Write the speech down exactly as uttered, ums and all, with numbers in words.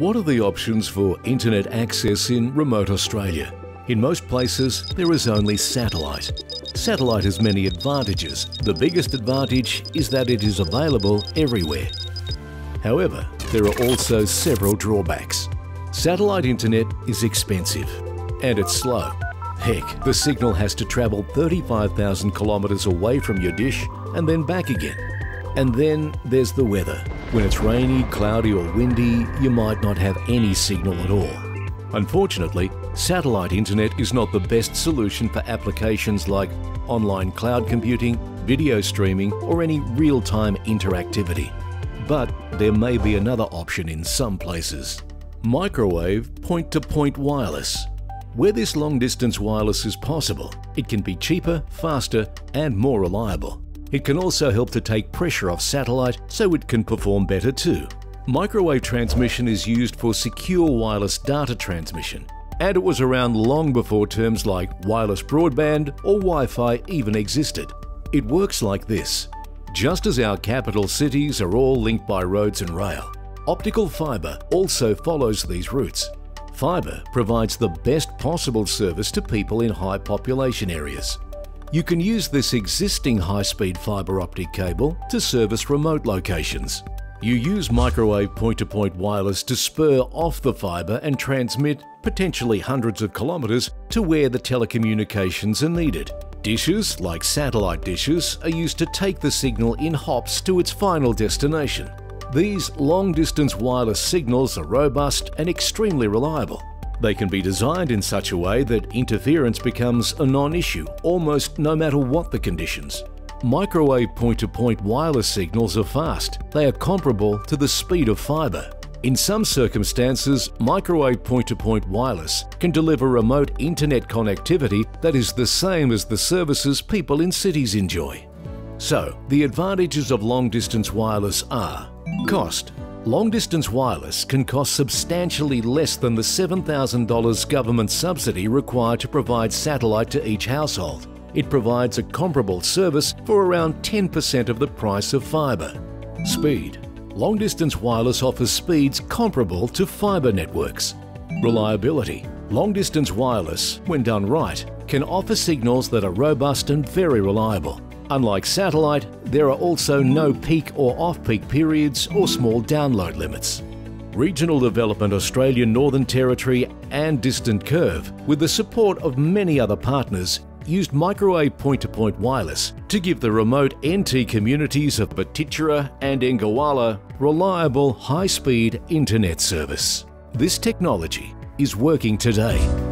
What are the options for internet access in remote Australia? In most places, there is only satellite. Satellite has many advantages. The biggest advantage is that it is available everywhere. However, there are also several drawbacks. Satellite internet is expensive and it's slow. Heck, the signal has to travel thirty-five thousand kilometres away from your dish and then back again. And then there's the weather. When it's rainy, cloudy or windy, you might not have any signal at all. Unfortunately, satellite internet is not the best solution for applications like online cloud computing, video streaming or any real-time interactivity. But there may be another option in some places. Microwave point-to-point wireless. Where this long-distance wireless is possible, it can be cheaper, faster and more reliable. It can also help to take pressure off satellite so it can perform better too. Microwave transmission is used for secure wireless data transmission, and it was around long before terms like wireless broadband or Wi-Fi even existed. It works like this. Just as our capital cities are all linked by roads and rail, optical fibre also follows these routes. Fibre provides the best possible service to people in high population areas. You can use this existing high-speed fibre optic cable to service remote locations. You use microwave point-to-point wireless to spur off the fibre and transmit potentially hundreds of kilometres to where the telecommunications are needed. Dishes, like satellite dishes, are used to take the signal in hops to its final destination. These long-distance wireless signals are robust and extremely reliable. They can be designed in such a way that interference becomes a non-issue, almost no matter what the conditions. Microwave point-to-point wireless signals are fast. They are comparable to the speed of fibre. In some circumstances, microwave point-to-point wireless can deliver remote internet connectivity that is the same as the services people in cities enjoy. So, the advantages of long-distance wireless are: cost. Long-distance wireless can cost substantially less than the seven thousand dollars government subsidy required to provide satellite to each household. It provides a comparable service for around ten percent of the price of fibre. Speed. Long-distance wireless offers speeds comparable to fibre networks. Reliability. Long-distance wireless, when done right, can offer signals that are robust and very reliable. Unlike satellite, there are also no peak or off-peak periods or small download limits. Regional Development Australia, Northern Territory and Distant Curve, with the support of many other partners, used microwave point-to-point wireless to give the remote N T communities of Atitjere and Engawala reliable high-speed internet service. This technology is working today.